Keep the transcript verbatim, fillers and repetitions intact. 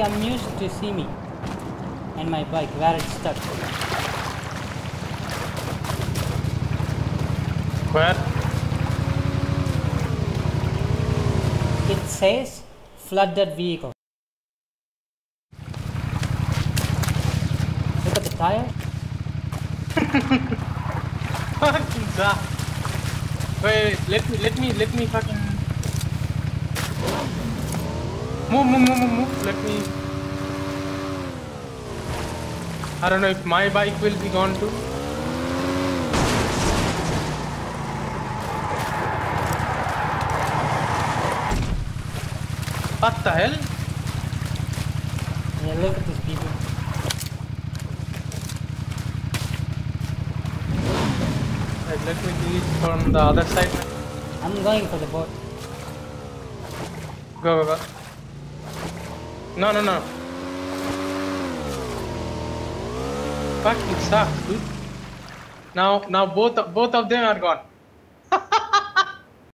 be amused to see me and my bike where it's stuck. Where? It says flooded vehicle. Look at the tire. Fucking that. Wait, wait, let me, let me, let me fucking move, move, move, move, move. Let me. I don't know if my bike will be gone too. What the hell? Yeah, look at these people. Right, let me do it from the other side. I'm going for the boat. Go, go, go. No, no, no. Fucking sucks, dude. Now, now both, both of them are gone.